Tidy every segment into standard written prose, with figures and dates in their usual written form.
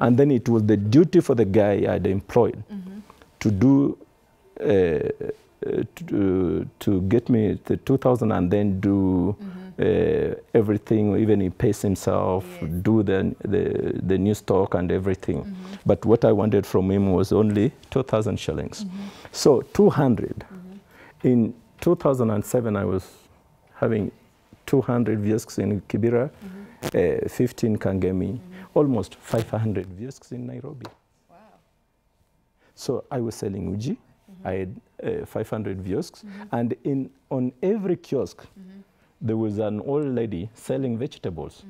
And then it was the duty for the guy I'd employed to do, to get me the 2,000 and then do everything, even he pays himself, do the new stock and everything. But what I wanted from him was only 2,000 shillings. So 200. In 2007, I was having 200 kiosks in Kibera, 15 Kangemi, almost 500 kiosks in Nairobi. Wow. So I was selling uji. I had 500 kiosks. And on every kiosk, there was an old lady selling vegetables,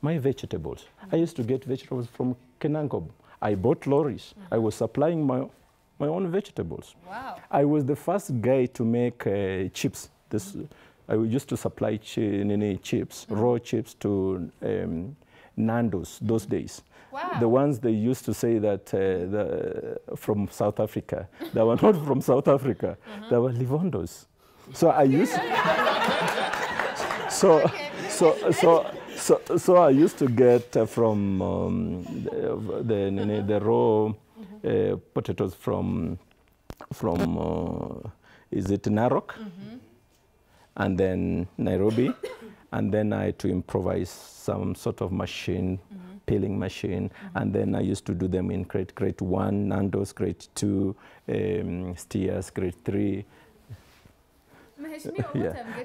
my vegetables. I used to get vegetables from Kenankob. I bought lorries. I was supplying my own vegetables. Wow. I was the first guy to make chips. This, I used to supply chips, raw chips to Nandos those days. Wow. The ones they used to say that from South Africa. They were not from South Africa. They were Livondos. So I used so I used to get from the raw potatoes from is it Narok, and then Nairobi, and then I had to improvise some sort of machine, peeling machine, and then I used to do them in grade 1, Nandos, grade 2, Steers, grade 3.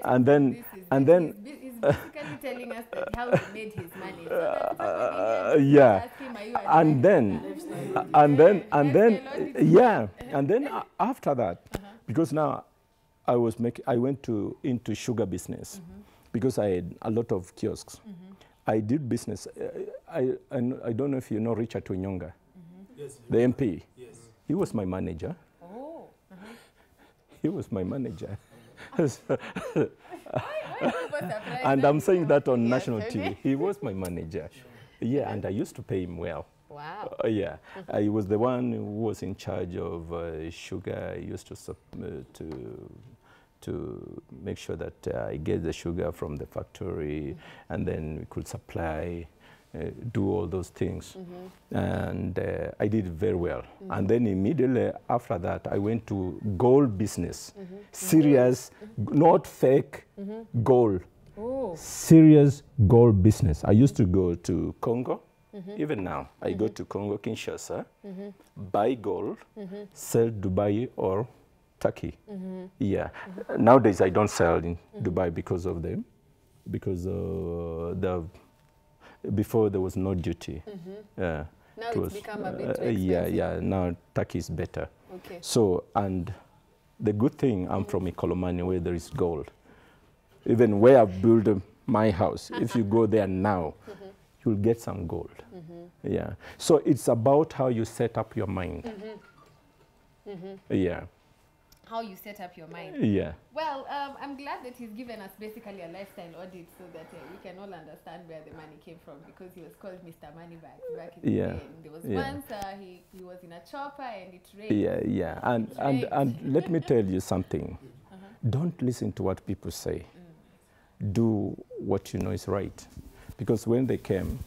And then after that, because now I was I went into sugar business, because I had a lot of kiosks. I did business. I don't know if you know Richard Twenyonga, yes, the MP. Yes. He was my manager. Oh. He was my manager. And I'm saying that on national TV. He was my manager. Yeah, and I used to pay him well. Wow. Yeah, I was the one who was in charge of sugar. I used to make sure that I get the sugar from the factory, and then we could supply, do all those things. And I did very well. And then immediately after that, I went to gold business. Serious, not fake, gold. Ooh. Serious gold business. I used to go to Congo. Even now, I go to Congo, Kinshasa, buy gold, sell Dubai or Turkey. Yeah. Nowadays, I don't sell in Dubai because of them, because before there was no duty. Now it's become a bit too expensive. Now Turkey is better. Okay. So, and the good thing, I'm from Ecolomania, where there is gold. Even where I build my house, if you go there now, you'll get some gold. Yeah. So it's about how you set up your mind. Yeah. How you set up your mind. Yeah. Well, I'm glad that he's given us basically a lifestyle audit so that we can all understand where the money came from, because he was called Mr. Moneyback back in the day. And there was once he was in a chopper and it rained. Yeah, yeah. And let me tell you something. Don't listen to what people say. Do what you know is right. Because when they came,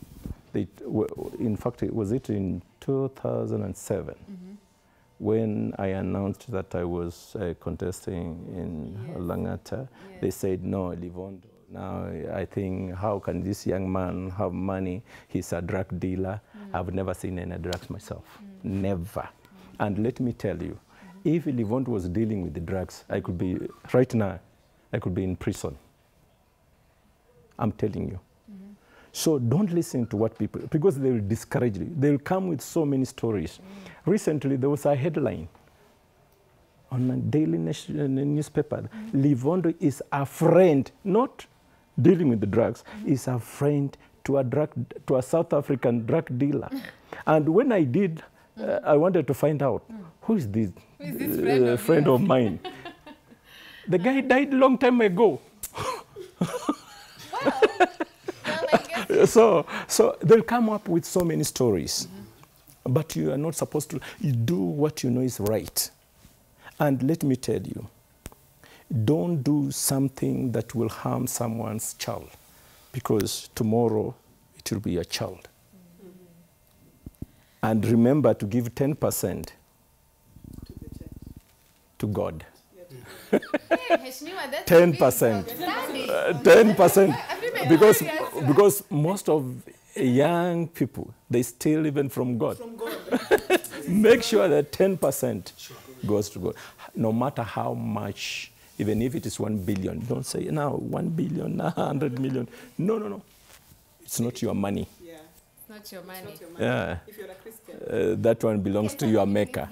in fact, it was in 2007 when I announced that I was contesting in Langata. They said, no, Livondo. Now I think, how can this young man have money? He's a drug dealer. I've never seen any drugs myself, never. And let me tell you, if Livondo was dealing with the drugs, I could be, right now, I could be in prison. I'm telling you. So don't listen to what people, because they will discourage you. They will come with so many stories. Recently, there was a headline on a daily newspaper. Livondo is a friend, not dealing with the drugs, is a friend to a South African drug dealer. And when I did, I wanted to find out, who is this friend of mine? The guy died a long time ago. So they'll come up with so many stories, but you are not supposed to. You do what you know is right. And let me tell you, don't do something that will harm someone's child, because tomorrow it will be your child. And remember to give 10% to God. 10%. 10%. Because most of young people, they steal even from God. Make sure that 10% goes to God. No matter how much, even if it is 1 billion, don't say, now 1 billion, now 100 million. No, no, no. It's not your money. Not your money. Not your money. Yeah. If you're a Christian, that one belongs to your maker.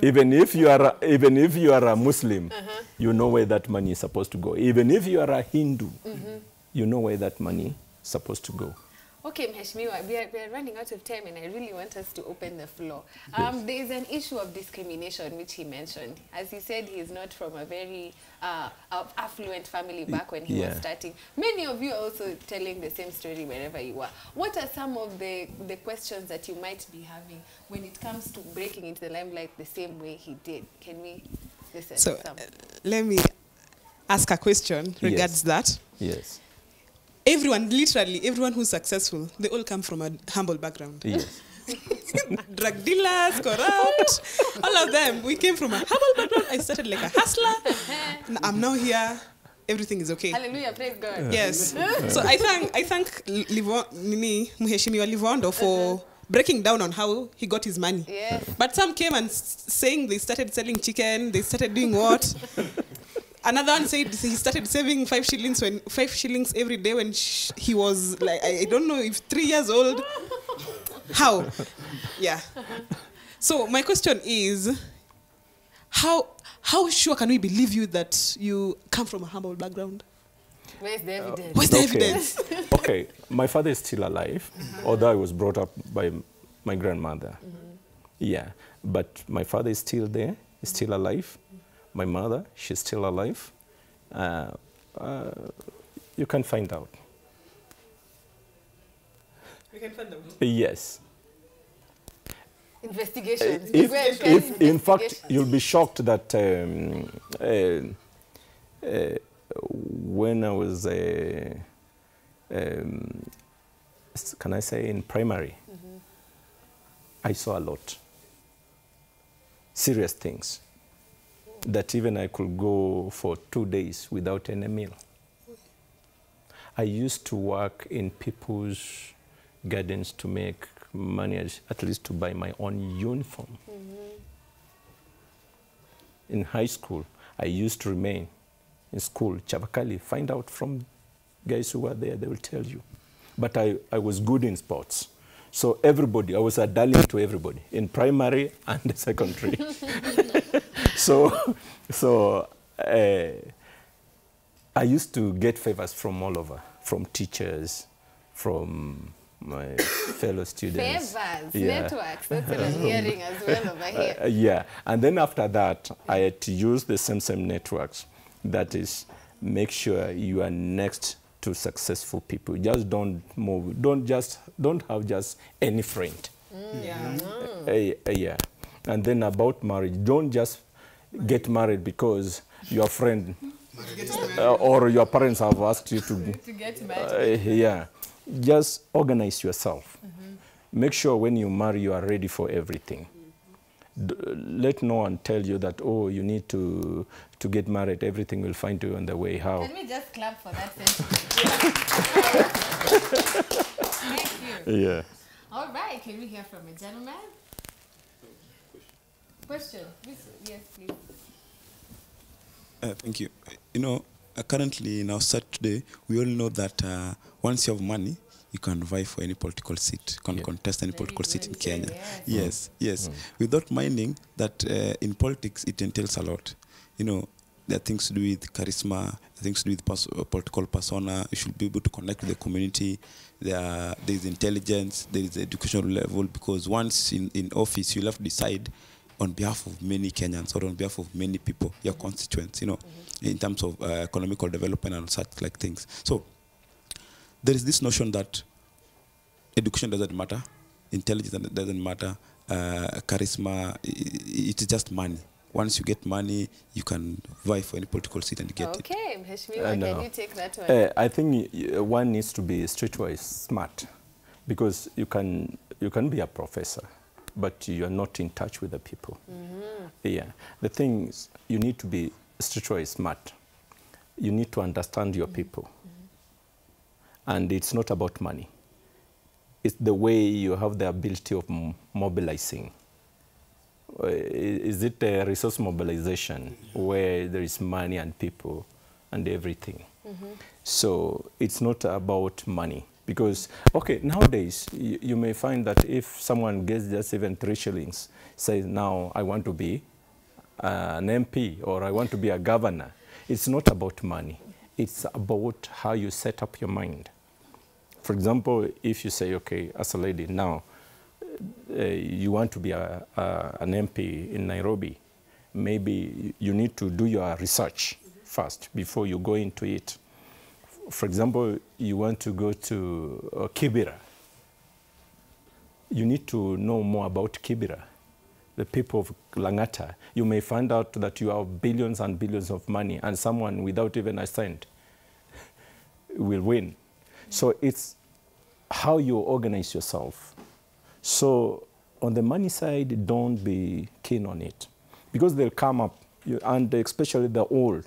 Even if you are a Muslim, you know where that money is supposed to go. Even if you are a Hindu, you know where that money is supposed to go. Okay, Mheshimiwa, we are running out of time, and I really want us to open the floor. Yes. There is an issue of discrimination, which he mentioned. As he said, he is not from a very affluent family back when he was starting. Many of you are also telling the same story wherever you are. What are some of the questions that you might be having when it comes to breaking into the limelight the same way he did? Can we listen to some? Let me ask a question regards that. Yes. Everyone, literally, everyone who's successful, they all come from a humble background. Yes. Drug dealers, corrupt, all of them. We came from a humble background. I started like a hustler. I'm now here. Everything is okay. Hallelujah, praise God. Yes. So I thank Mheshimiwa Livondo for breaking down on how he got his money. Yes. But some came and saying they started selling chicken, they started doing what? Another one said he started saving 5 shillings every day when he was like, I don't know if 3 years old. How? Yeah. So my question is, how sure can we believe you that you come from a humble background? Where's the evidence? Where's the evidence? Okay, my father is still alive, although I was brought up by my grandmother. Yeah, but my father is still there, he's still alive. My mother, she's still alive. You can find out. We can find out? Yes. Investigations. If in fact, you'll be shocked that when I was, can I say, in primary, I saw a lot. Serious things. That even I could go for 2 days without any meal. I used to work in people's gardens to make money, at least to buy my own uniform. In high school, I used to remain in school, Chavakali, find out from guys who were there, they will tell you. But I was good in sports. So everybody, I was a darling to everybody, in primary and secondary. So I used to get favors from all over, from teachers, from my fellow students. Favors, networks, that's what I'm hearing as well over here. Yeah, and then after that, I had to use the same networks. That is, make sure you are next to successful people. Just don't move, don't have just any friend. Yeah. And then about marriage, don't just get married because your friend or your parents have asked you to get married. Just organize yourself. Make sure when you marry, you are ready for everything. Let no one tell you that, oh, you need to get married, everything will find you on the way. How? Can we just clap for that sentence? Thank you. Yeah. All right, can we hear from a gentleman? Question? Yes, please. Thank you. You know, currently in our state today, we all know that once you have money, you can vie for any political seat, can contest any political seat in Kenya. Yes. Without minding that in politics, it entails a lot. You know, there are things to do with charisma, things to do with political persona. You should be able to connect with the community. There is intelligence, there is educational level, because once in office, you'll have to decide on behalf of many Kenyans or on behalf of many people, your constituents, you know, in terms of economical development and such like things. So there is this notion that education doesn't matter, intelligence doesn't matter, charisma, it's just money. Once you get money, you can vie for any political seat and get it. Okay, Mheshimiwa, can you take that one? I think one needs to be streetwise smart, because you can be a professor. but you are not in touch with the people. Mm-hmm. Yeah. The thing is, you need to be structurally smart. You need to understand your people. Mm-hmm. And it's not about money. It's the way you have the ability of mobilizing. Is it a resource mobilization where there is money and people and everything? Mm-hmm. So it's not about money. Because, okay, nowadays, you may find that if someone gets just even 3 shillings, says, now I want to be an MP or I want to be a governor, it's not about money. It's about how you set up your mind. For example, if you say, okay, as a lady, now you want to be an MP in Nairobi, maybe you need to do your research first before you go into it. For example, you want to go to Kibera. You need to know more about Kibera, the people of Langata. You may find out that you have billions and billions of money, and someone without even a cent will win. So it's how you organize yourself. So on the money side, don't be keen on it, because they'll come up, and especially the old.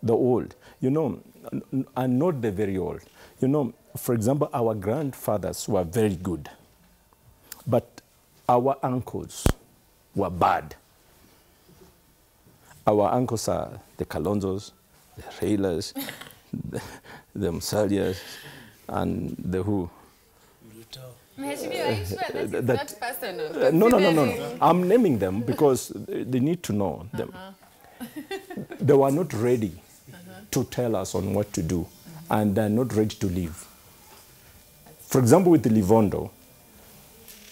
The old, you know, and not the very old. You know, for example, our grandfathers were very good, but our uncles were bad. Our uncles are the Kalonzos, the Railers, the Msalias, and the who. That's personal. No. I'm naming them because they need to know them. They were not ready to tell us on what to do, and they're not ready to live. For example, with the Livondo,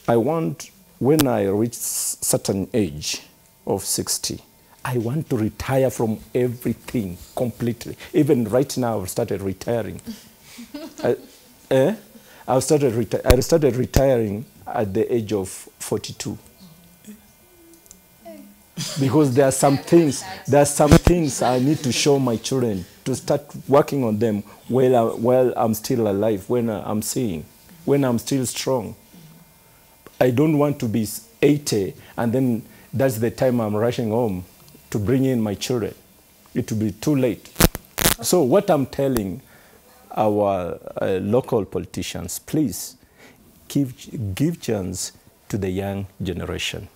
I want, when I reach certain age of 60, I want to retire from everything completely. Even right now, I've started retiring. I started retiring at the age of 42. Because there are some things I need to show my children, to start working on them while I'm still alive, when I'm still strong. I don't want to be 80 and then that's the time I'm rushing home to bring in my children. It will be too late. So what I'm telling our local politicians, please give chance to the young generation.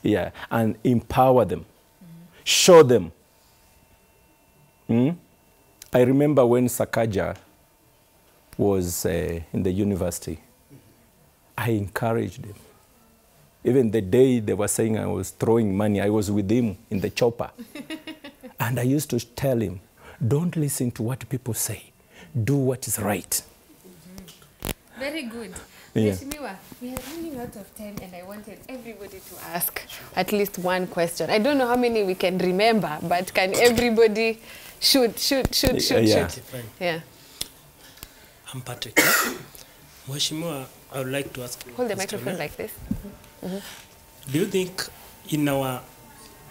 Yeah, and empower them, show them. I remember when Sakaja was in the university, I encouraged him. Even the day they were saying I was throwing money, I was with him in the chopper. And I used to tell him, don't listen to what people say, do what is right. Very good. Yeah. Mheshimiwa, we are running out of time and I wanted everybody to ask at least one question. I don't know how many we can remember, but can everybody shoot? Yeah. I'm Patrick. Mheshimiwa, I would like to ask you. Hold the microphone like this. Mm-hmm. Do you think in our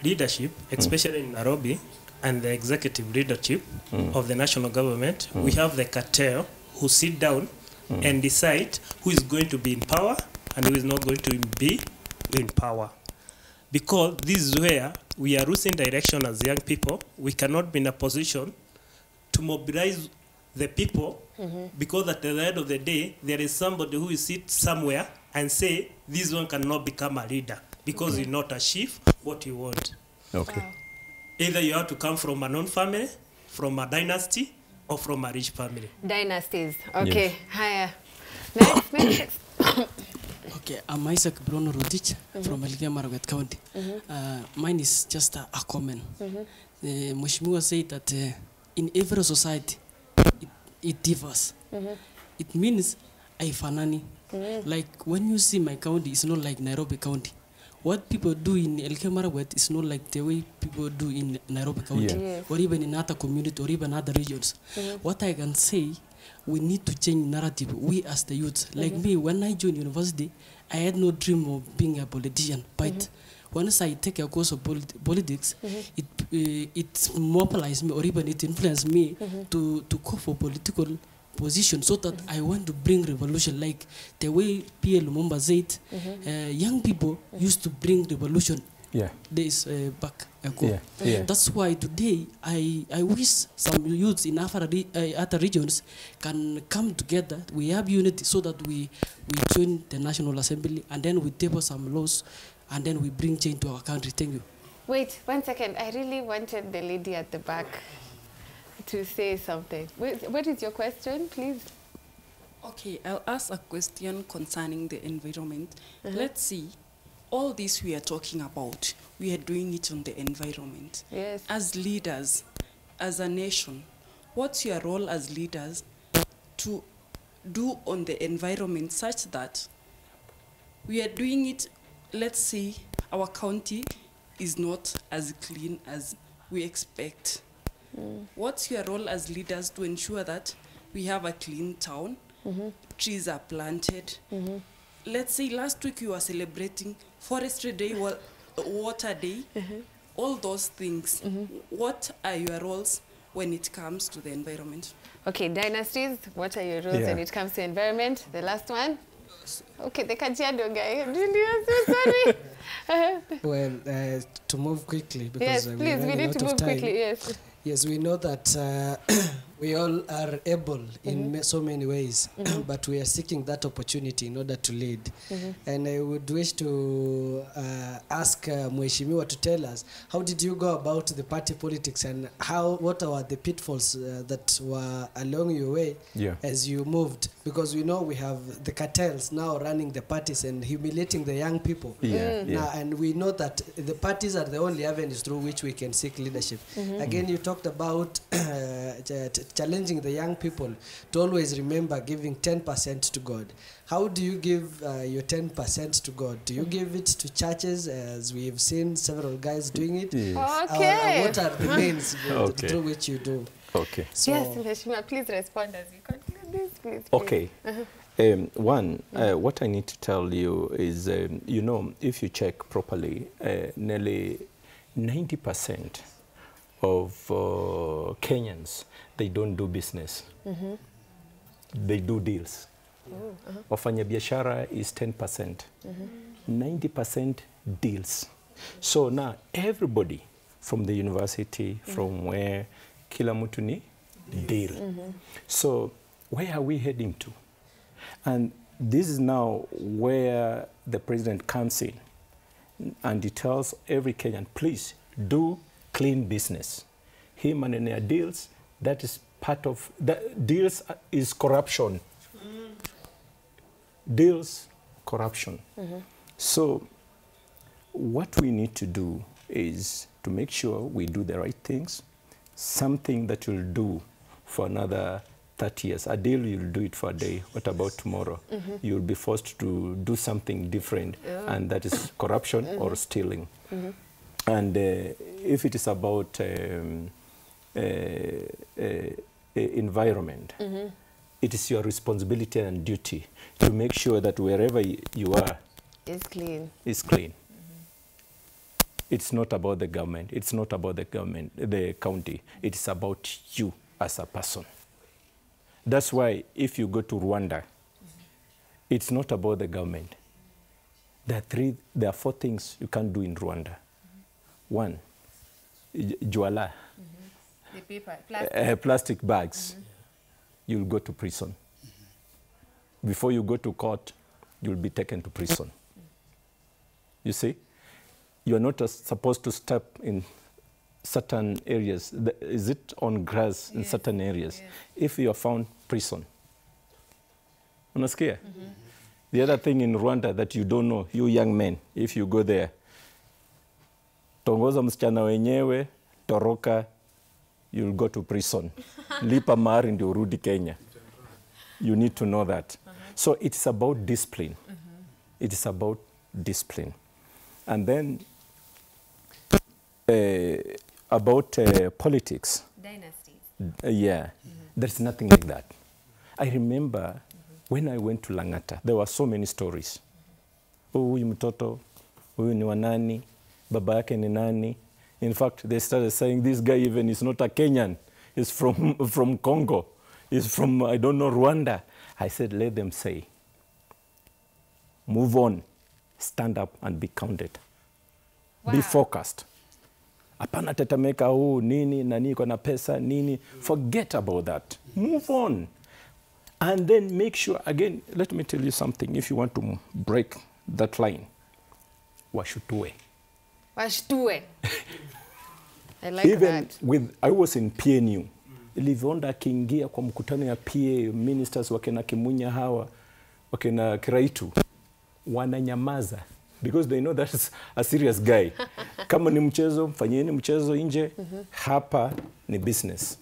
leadership, especially in Nairobi, and the executive leadership of the national government, we have the cartel who sit down and decide who is going to be in power and who is not going to be in power? Because this is where we are losing direction as young people. We cannot be in a position to mobilize the people because at the end of the day, there is somebody who will sit somewhere and say, this one cannot become a leader because you not achieve what you want. Okay. Wow. Either you have to come from a non-family, from a dynasty, or from a rich family. Dynasties. Okay. Yes. Next. Okay. I'm Isaac Bruno Rodich from Elgeyo Marakwet County. Mine is just a comment. Mheshimiwa said that in every society, it differs. It means haifanani. Like when you see my county, it's not like Nairobi County. What people do in Elgeyo Marakwet is not like the way people do in Nairobi County or even in other communities or even other regions. What I can say, we need to change narrative, we as the youth. Like me, when I joined university, I had no dream of being a politician. But once I take a course of politics, it mobilized me or even it influenced me to go for political position so that I want to bring revolution, like the way P.A. Lumumba said, young people used to bring revolution days back ago. That's why today I wish some youths in other regions can come together. We have unity so that we join the National Assembly and then we table some laws and then we bring change to our country. Thank you. Wait, 1 second. I really wanted the lady at the back to say something. What is your question, please? Okay, I'll ask a question concerning the environment. Let's see. All this we are talking about, we are doing it on the environment. Yes. As leaders, as a nation, what's your role as leaders to do on the environment such that we are doing it, let's say, our county is not as clean as we expect. What's your role as leaders to ensure that we have a clean town, trees are planted, let's say last week you were celebrating Forestry Day, Water Day, all those things. What are your roles when it comes to the environment? Okay, dynasties, what are your roles when it comes to environment? The last one? Okay, the Kajiado guy. Really, I'm so sorry. Well, to move quickly, because we need to move quickly, yes, we know that we all are able in so many ways, but we are seeking that opportunity in order to lead. And I would wish to ask Mheshimiwa to tell us, how did you go about the party politics and what were the pitfalls that were along your way as you moved? Because we know we have the cartels now running the parties and humiliating the young people. Now, and we know that the parties are the only avenues through which we can seek leadership. Again, you talked about challenging the young people to always remember giving 10% to God. How do you give your 10% to God? Do you give it to churches, as we've seen several guys doing it? Okay. What are the means through which you do? Okay. So yes, Mheshimiwa, please respond as you conclude this, please. Okay. What I need to tell you is, you know, if you check properly, nearly 90% of Kenyans, they don't do business. They do deals. Wafanya biashara is 10%. 90% deals. So now everybody from the university, from where Kilamutuni, deal. So where are we heading to? And this is now where the president comes in and he tells every Kenyan, please do clean business. Him and their deals, that is part of, deals is corruption. Deals, corruption. So what we need to do is to make sure we do the right things, something that will do for another 30 years. A deal, you'll do it for a day. What about tomorrow? You'll be forced to do something different, and that is corruption or stealing. And if it is about environment, it is your responsibility and duty to make sure that wherever you are, it's clean. It's clean. It's not about the government. It's not about the government, the county. It is about you as a person. That's why if you go to Rwanda, it's not about the government. There are four things you can't do in Rwanda. One, juala, the paper, plastic bags. You'll go to prison. Before you go to court, you'll be taken to prison. You see, you're not supposed to step in certain areas. Is it on grass in certain areas? If you are found, prison. Unasikia? The other thing in Rwanda that you don't know, you young men, if you go there, tongoza msichana wenyewe, toroka, you'll go to prison. Lipa mari ndio urudi Kenya. You need to know that. So it's about discipline. It is about discipline. And then about politics. Dynasties. There's nothing like that. I remember when I went to Langata, there were so many stories. Huyu mtoto, huyu ni wanani, baba yake ni nani. In fact, they started saying, this guy even is not a Kenyan, he's from Congo. is from, I don't know, Rwanda. I said, let them say, move on, stand up and be counted. Wow. Be focused. Apana tetemeka huu, nini, nani iko na pesa, nini. Forget about that. Move on. And then make sure, again, let me tell you something, if you want to break that line, washutue. Washutue. I like even that. With, I was in PNU. Livonda akiingia kwa mkutano ya PA, ministers wakena Kimunya hawa, wakena Kiraitu, wananyamaza. Because they know that's a serious guy. Kama ni mchezo, fanyeni mchezo inje, hapa ni business.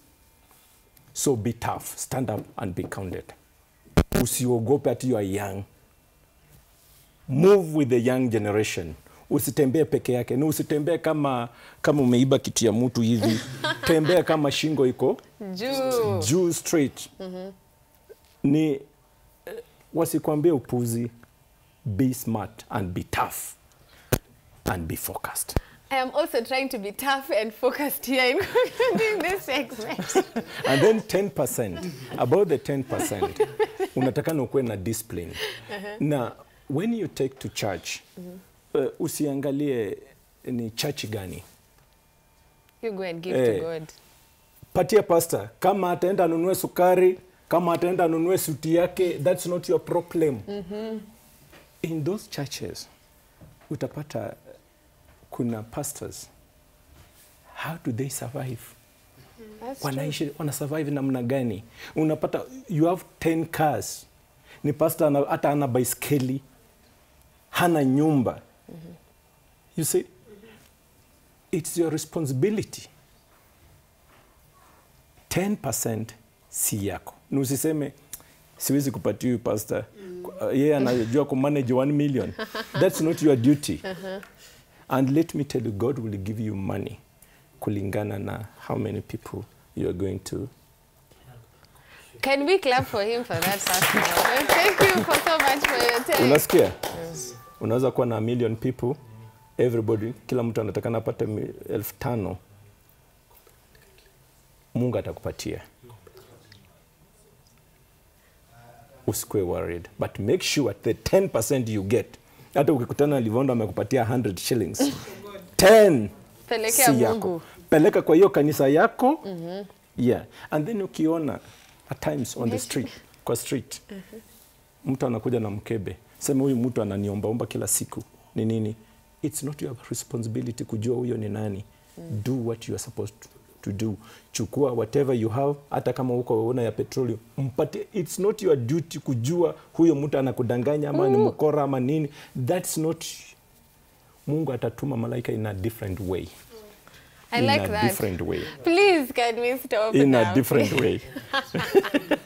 So be tough, stand up and be counted. Usiogope ati you are young. Move with the young generation. Usitembee peke yake. Ni usitembee kama umeiba kitu ya mtu hivi. Tembea kama shingo iko juu straight. Ni wasikwambie upuzi. Be smart and be tough and be focused. I am also trying to be tough and focused here in concluding this segment. And then 10%, about the 10%, unatakana ukue na discipline. Now, when you take to church, usiangalie ni church gani. You go and give to God. Patia pastor, kama ataenda anunue sukari, kama ataenda anunue suti yake, that's not your problem. In those churches, utapata kuna pastors. How do they survive? Wana survive namna gani? Unapata, you have 10 cars. Ni pastor hata ana baiskeli, hana nyumba. You see, it's your responsibility. 10% si yako. Nusiseme, siwezi kupatiwa pastor. Yeah, and you manage 1 million. That's not your duty. And let me tell you, God will give you money. Kulingana na how many people you are going to. Can we clap for him for that? Thank you for so much for your time. Unasikia? Unaweza kuwa na 1 million people. Everybody, kila mtu anatakana apate 5,000. Mungu atakupatia. Usikwe worried, but make sure the 10% you get. Hata ukikutana Livondo amekupatia 100 shillings. 10 peleka Mungu. Peleka kwa hiyo kanisa yako. Yeah. And then ukiona at times on the street, kwa street. Mtu anakuja na mkebe. Sema huyu mtu ananiombaomba kila siku. Ni nini? It's not your responsibility kujua huyo ni nani. Do what you are supposed to do. Chukua whatever you have, hata kama uko waona ya petroleo. Mpate, it's not your duty kujua huyo mtu anakudanganya ama ni mkora ama nini. That's not. Mungu atatuma malaika in a different way. I like that. In a different way. Please, can we stop now? In a different way.